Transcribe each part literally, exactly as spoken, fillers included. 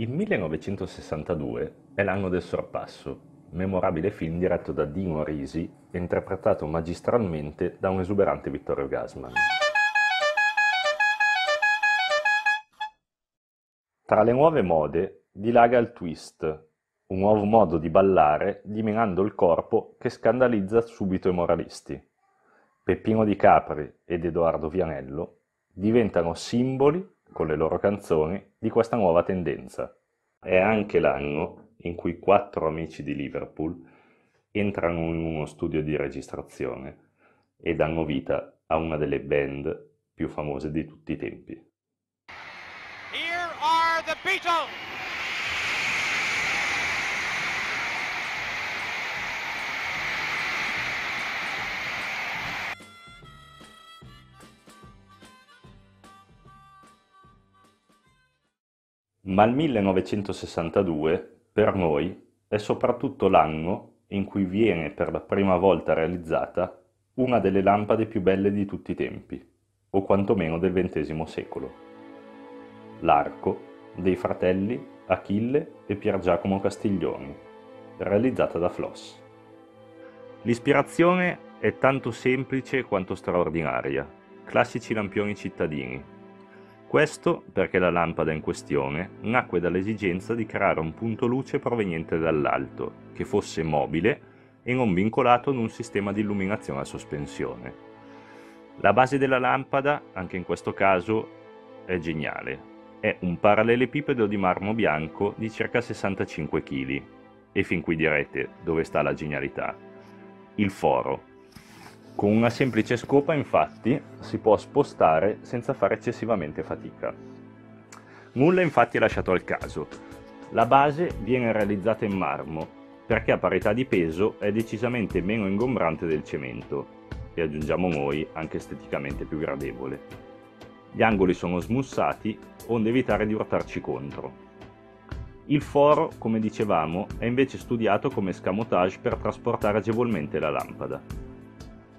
Il millenovecentosessantadue è l'anno del Sorpasso, memorabile film diretto da Dino Risi e interpretato magistralmente da un esuberante Vittorio Gassman. Tra le nuove mode dilaga il twist, un nuovo modo di ballare dimenando il corpo che scandalizza subito i moralisti. Peppino Di Capri ed Edoardo Vianello diventano simboli con le loro canzoni di questa nuova tendenza. È anche l'anno in cui quattro amici di Liverpool entrano in uno studio di registrazione e danno vita a una delle band più famose di tutti i tempi. Here are the Beatles! Ma il millenovecentosessantadue, per noi, è soprattutto l'anno in cui viene per la prima volta realizzata una delle lampade più belle di tutti i tempi, o quantomeno del ventesimo secolo. L'Arco dei fratelli Achille e Pier Giacomo Castiglioni, realizzata da Flos. L'ispirazione è tanto semplice quanto straordinaria, classici lampioni cittadini. Questo perché la lampada in questione nacque dall'esigenza di creare un punto luce proveniente dall'alto, che fosse mobile e non vincolato ad un sistema di illuminazione a sospensione. La base della lampada, anche in questo caso, è geniale. È un parallelepipedo di marmo bianco di circa sessantacinque chili. E fin qui direte dove sta la genialità. Il foro. Con una semplice scopa, infatti, si può spostare senza fare eccessivamente fatica. Nulla infatti è lasciato al caso. La base viene realizzata in marmo, perché a parità di peso è decisamente meno ingombrante del cemento, e aggiungiamo noi anche esteticamente più gradevole. Gli angoli sono smussati, onde evitare di urtarci contro. Il foro, come dicevamo, è invece studiato come escamotage per trasportare agevolmente la lampada.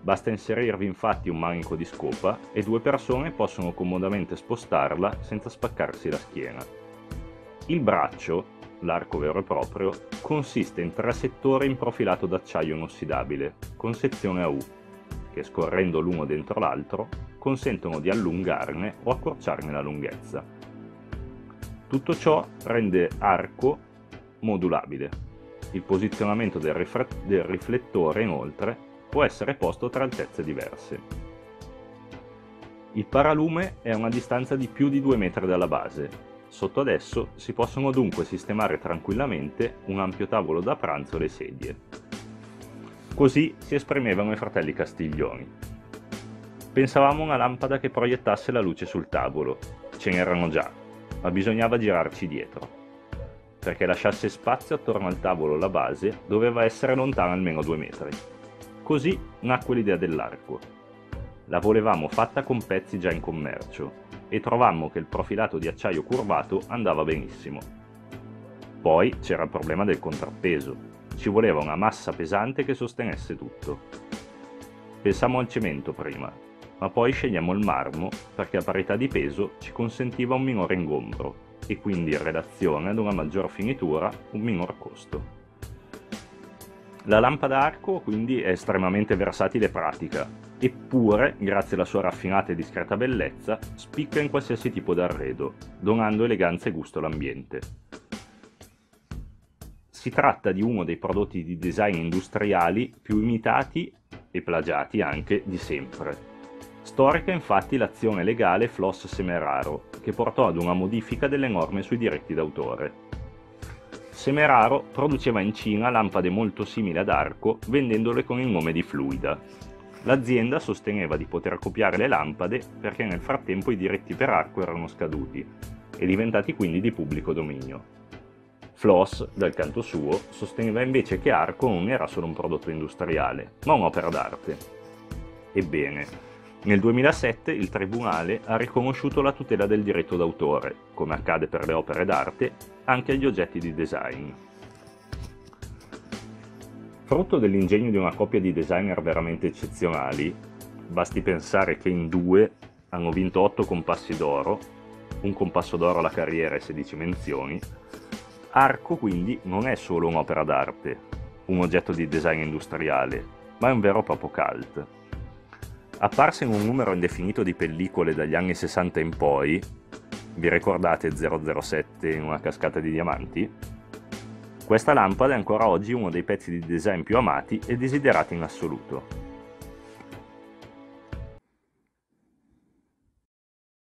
Basta inserirvi infatti un manico di scopa e due persone possono comodamente spostarla senza spaccarsi la schiena. Il braccio, l'arco vero e proprio, consiste in tre settori in profilato d'acciaio inossidabile, con sezione a U, che scorrendo l'uno dentro l'altro consentono di allungarne o accorciarne la lunghezza. Tutto ciò rende Arco modulabile. Il posizionamento del, riflet- del riflettore, inoltre, può essere posto tra altezze diverse. Il paralume è a una distanza di più di due metri dalla base. Sotto ad esso si possono dunque sistemare tranquillamente un ampio tavolo da pranzo e le sedie. Così si esprimevano i fratelli Castiglioni. Pensavamo a una lampada che proiettasse la luce sul tavolo. Ce n'erano già, ma bisognava girarci dietro. Perché lasciasse spazio attorno al tavolo la base doveva essere lontana almeno due metri. Così nacque l'idea dell'arco. La volevamo fatta con pezzi già in commercio e trovammo che il profilato di acciaio curvato andava benissimo. Poi c'era il problema del contrappeso, ci voleva una massa pesante che sostenesse tutto. Pensammo al cemento prima, ma poi scegliamo il marmo perché a parità di peso ci consentiva un minore ingombro e quindi in relazione ad una maggior finitura un minor costo. La lampada arco quindi è estremamente versatile e pratica, eppure, grazie alla sua raffinata e discreta bellezza, spicca in qualsiasi tipo d'arredo, donando eleganza e gusto all'ambiente. Si tratta di uno dei prodotti di design industriali più imitati e plagiati anche di sempre. Storica infatti l'azione legale Flos Semeraro, che portò ad una modifica delle norme sui diritti d'autore. Semeraro produceva in Cina lampade molto simili ad Arco, vendendole con il nome di Fluida. L'azienda sosteneva di poter copiare le lampade perché nel frattempo i diritti per Arco erano scaduti e diventati quindi di pubblico dominio. Flos, dal canto suo, sosteneva invece che Arco non era solo un prodotto industriale, ma un'opera d'arte. Ebbene, nel duemilasette il Tribunale ha riconosciuto la tutela del diritto d'autore, come accade per le opere d'arte, anche agli oggetti di design. Frutto dell'ingegno di una coppia di designer veramente eccezionali, basti pensare che in due hanno vinto otto compassi d'oro, un compasso d'oro alla carriera e sedici menzioni, Arco quindi non è solo un'opera d'arte, un oggetto di design industriale, ma è un vero e proprio cult. Apparsa in un numero indefinito di pellicole dagli anni sessanta in poi, vi ricordate zero zero sette in una cascata di diamanti? Questa lampada è ancora oggi uno dei pezzi di design più amati e desiderati in assoluto.